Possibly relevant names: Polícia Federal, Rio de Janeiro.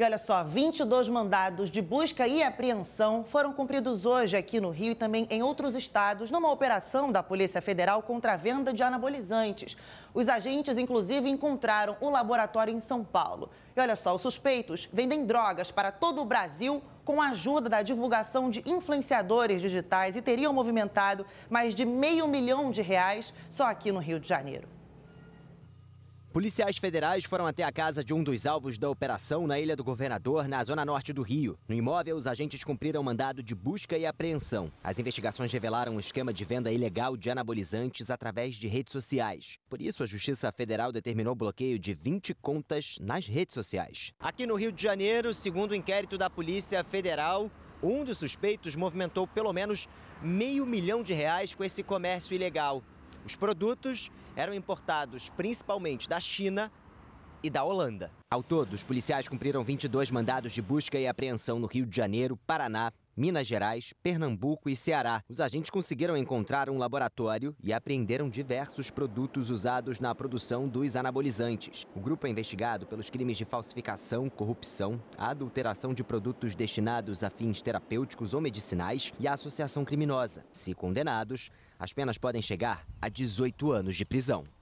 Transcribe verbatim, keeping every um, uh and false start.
E olha só, vinte e dois mandados de busca e apreensão foram cumpridos hoje aqui no Rio e também em outros estados, numa operação da Polícia Federal contra a venda de anabolizantes. Os agentes, inclusive, encontraram o laboratório em São Paulo. E olha só, os suspeitos vendem drogas para todo o Brasil com a ajuda da divulgação de influenciadores digitais e teriam movimentado mais de meio milhão de reais só aqui no Rio de Janeiro. Policiais federais foram até a casa de um dos alvos da operação na Ilha do Governador, na zona norte do Rio. No imóvel, os agentes cumpriram mandado de busca e apreensão. As investigações revelaram um esquema de venda ilegal de anabolizantes através de redes sociais. Por isso, a Justiça Federal determinou o bloqueio de vinte contas nas redes sociais. Aqui no Rio de Janeiro, segundo o inquérito da Polícia Federal, um dos suspeitos movimentou pelo menos meio milhão de reais com esse comércio ilegal. Os produtos eram importados principalmente da China e da Holanda. Ao todo, os policiais cumpriram vinte e dois mandados de busca e apreensão no Rio de Janeiro, Paraná, Minas Gerais, Pernambuco e Ceará. Os agentes conseguiram encontrar um laboratório e apreenderam diversos produtos usados na produção dos anabolizantes. O grupo é investigado pelos crimes de falsificação, corrupção, adulteração de produtos destinados a fins terapêuticos ou medicinais e a associação criminosa. Se condenados, as penas podem chegar a dezoito anos de prisão.